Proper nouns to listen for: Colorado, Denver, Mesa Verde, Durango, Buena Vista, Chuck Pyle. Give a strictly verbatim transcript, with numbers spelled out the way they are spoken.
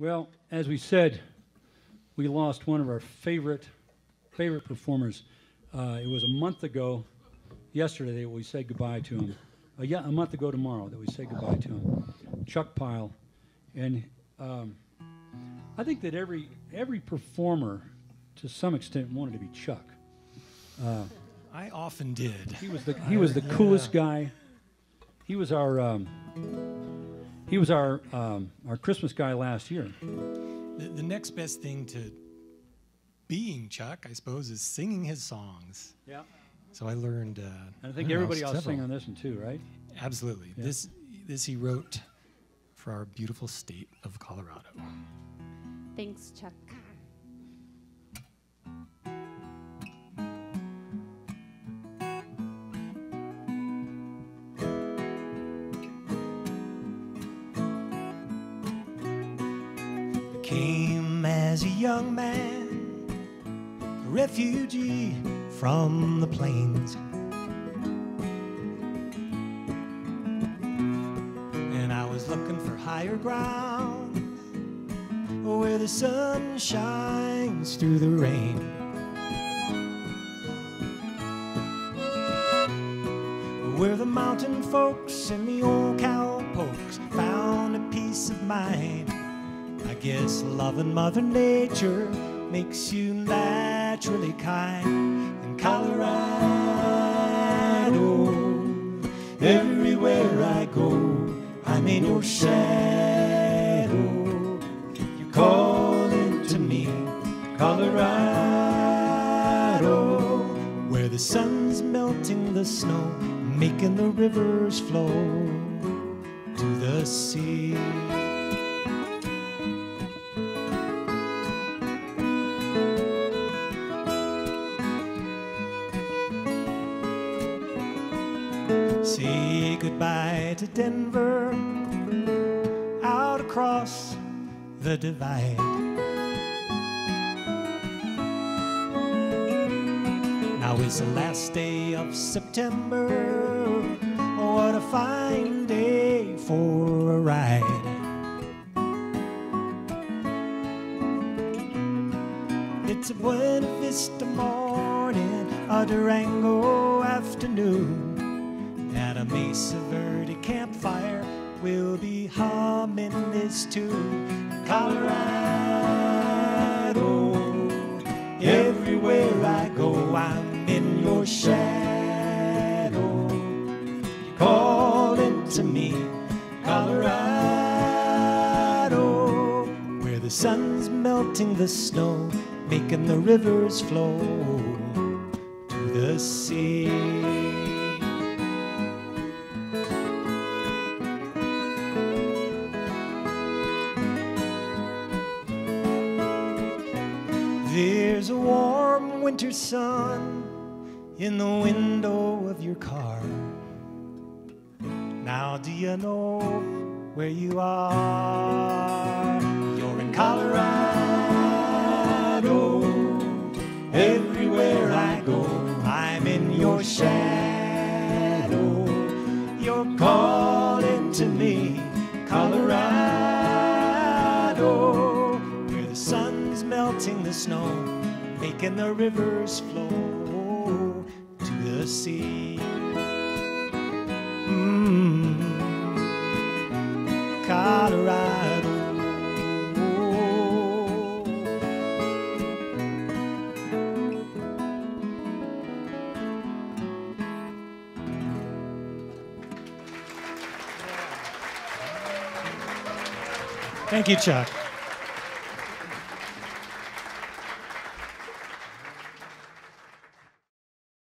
Well, as we said, we lost one of our favorite favorite performers. Uh, it was a month ago yesterday that we said goodbye to him. Uh, yeah, a month ago tomorrow that we said goodbye to him. Chuck Pyle. And um, I think that every every performer to some extent wanted to be Chuck. Uh, I often did. He was the he was the coolest yeah. guy. He was our um, he was our um, our Christmas guy last year. The, the next best thing to being Chuck, I suppose, is singing his songs. Yeah. So I learned. Uh, and I think I everybody else sang on this one too, right? Absolutely. Yeah. This this he wrote for our beautiful state of Colorado. Thanks, Chuck. Came as a young man, a refugee from the plains, and I was looking for higher ground where the sun shines through the rain. Where the mountain folks and the old cowpokes found a peace of mind. I guess loving Mother Nature makes you naturally kind. In Colorado, everywhere I go, I'm in your shadow. You're calling to me, Colorado, where the sun's melting the snow, making the rivers flow to the sea. Say goodbye to Denver, out across the divide. Now is the last day of September, what a fine day for a ride. It's a Buena Vista morning, a Durango afternoon. At a Mesa Verde campfire, we'll be humming this tune. Colorado, everywhere I go, I'm in your shadow. You're calling to me, Colorado, where the sun's melting the snow, making the rivers flow to the sea. There's a warm winter sun in the window of your car. Now do you know where you are? You're in Colorado. Everywhere I go, I'm in your shadow. You're calling to me, Colorado, melting the snow, making the rivers flow to the sea. Mm-hmm. Colorado. Thank you, Chuck.